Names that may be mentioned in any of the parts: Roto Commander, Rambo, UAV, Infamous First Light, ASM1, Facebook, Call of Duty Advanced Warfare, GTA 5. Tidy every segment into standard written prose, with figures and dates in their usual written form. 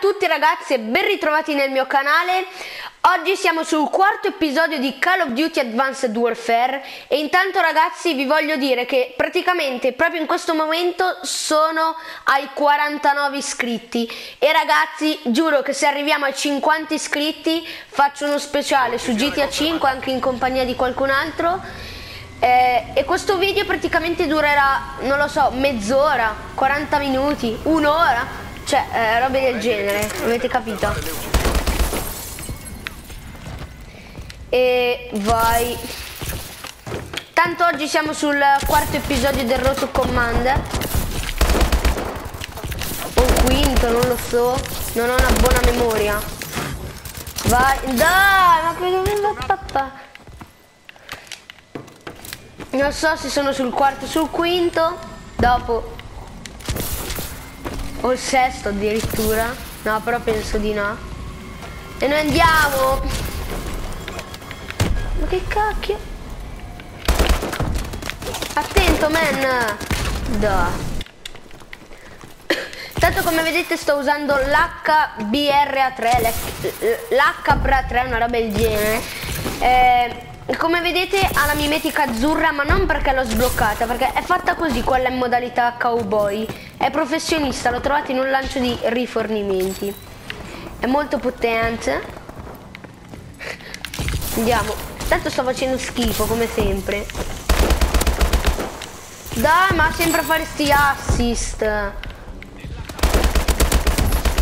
Tutti ragazzi e ben ritrovati nel mio canale. Oggi siamo sul quarto episodio di Call of Duty Advanced Warfare e intanto ragazzi vi voglio dire che praticamente proprio in questo momento sono ai 49 iscritti e ragazzi giuro che se arriviamo ai 50 iscritti faccio uno speciale su GTA 5 anche in compagnia di qualcun altro e questo video praticamente durerà, non lo so, mezz'ora, 40 minuti, un'ora, cioè robe del genere, avete capito? E vai. Tanto oggi siamo sul quarto episodio del Roto Commander, o quinto, non lo so, non ho una buona memoria. Vai, dai, ma papà, non so se sono sul quarto o sul quinto, dopo o il sesto addirittura. No, però penso di no. E noi andiamo. Ma che cacchio? Attento, man! Da. Tanto come vedete sto usando l'HBRA3, l'HBRA3, una roba del genere. Come vedete ha la mimetica azzurra, ma non perché l'ho sbloccata, perché è fatta così, quella in modalità cowboy. È professionista, l'ho trovata in un lancio di rifornimenti. È molto potente. Andiamo. Tanto sto facendo schifo come sempre. Dai, ma sempre a fare sti assist.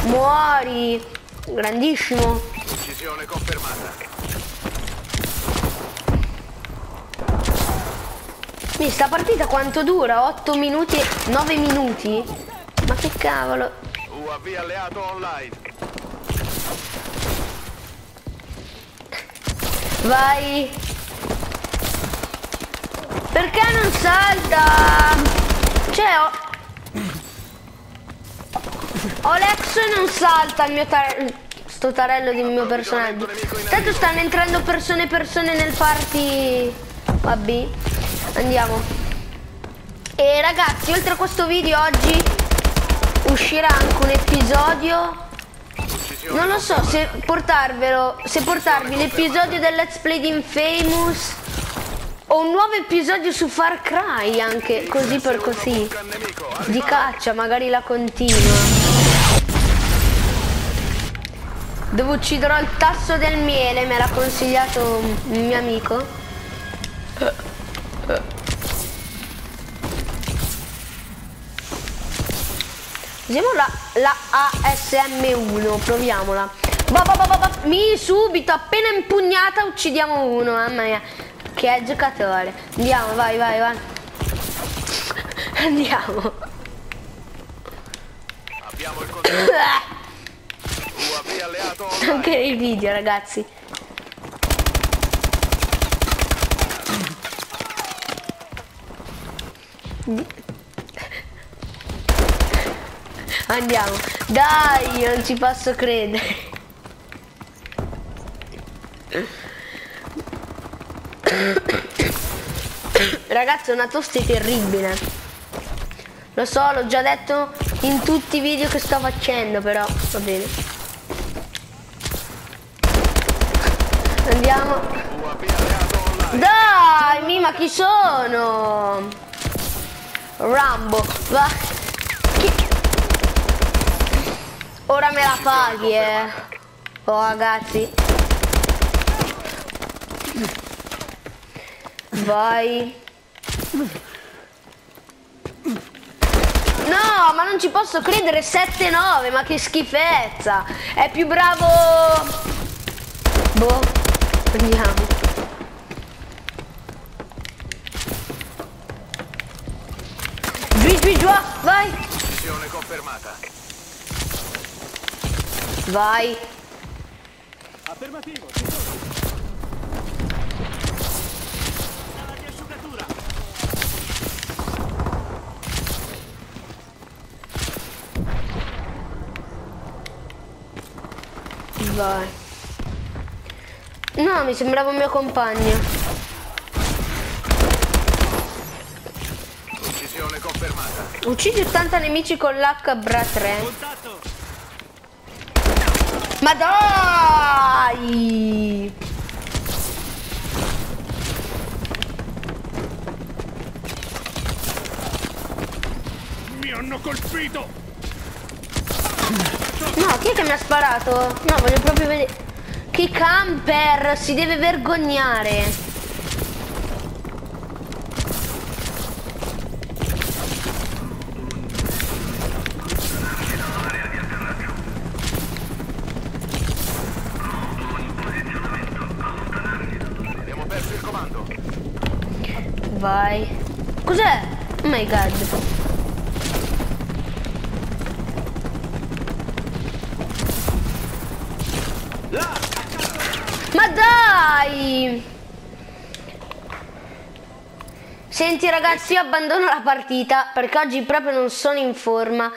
Muori. Grandissimo. Decisione confermata. Mi sta partita quanto dura? 8 minuti, 9 minuti? Ma che cavolo. UAV alleato online. Vai. Perché non salta? Cioè ho l'exo e non salta il mio tarello. Sto tarello del mio personaggio. Tanto stanno entrando persone nel party. Vabbè, andiamo. E ragazzi, oltre a questo video oggi uscirà anche un episodio. Non lo so se portarvelo, se portarvi l'episodio del Let's Play di Infamous o un nuovo episodio su Far Cry, anche così per così, di caccia, magari la continua, dove ucciderò il tasso del miele, me l'ha consigliato un mio amico. Usiamo la ASM1, proviamola. Mi subito, appena impugnata uccidiamo uno, mamma mia. Che è giocatore. Andiamo, vai. Andiamo. Abbiamo il controllo. UAV alleato. Anche il video, ragazzi. Andiamo, dai, non ci posso credere. Ragazzi, è una tosse terribile. Lo so, l'ho già detto in tutti i video che sto facendo, però va bene. Andiamo. Dai, ma chi sono? Rambo, va. Ora me la paghi, Oh ragazzi. Vai. No, ma non ci posso credere, 7-9, ma che schifezza. È più bravo. Boh. Andiamo. Giù, vai. Missione confermata. Vai. Affermativo. Vai. No, mi sembrava un mio compagno. Uccisione confermata. Uccidi 80 nemici con l'HBRA3. Ma dai! Mi hanno colpito! No, chi è che mi ha sparato? No, voglio proprio vedere. Che camper! Si deve vergognare! Vai. Cos'è? Oh my god. Ma dai! Senti ragazzi, io abbandono la partita perché oggi proprio non sono in forma.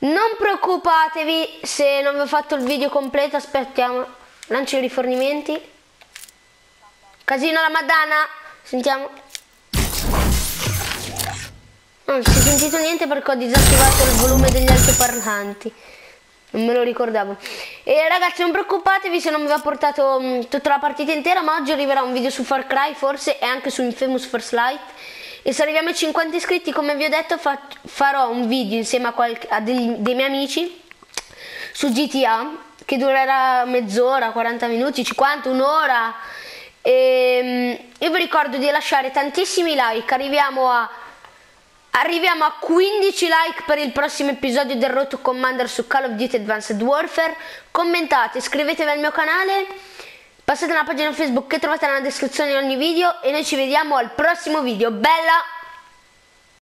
Non preoccupatevi se non vi ho fatto il video completo. Aspettiamo. Lancio i rifornimenti. Casino alla madana. Sentiamo. Non si è sentito niente perché ho disattivato il volume degli altoparlanti. Non me lo ricordavo. E ragazzi, non preoccupatevi se non mi va portato tutta la partita intera, ma oggi arriverà un video su Far Cry forse e anche su Infamous First Light. E se arriviamo a 50 iscritti, come vi ho detto, farò un video insieme a dei miei amici su GTA che durerà mezz'ora, 40 minuti, 50, un'ora. E io vi ricordo di lasciare tantissimi like. Arriviamo a 15 like per il prossimo episodio del Roto Commander su Call of Duty Advanced Warfare. Commentate, iscrivetevi al mio canale, passate alla pagina Facebook che trovate nella descrizione di ogni video e noi ci vediamo al prossimo video. Bella!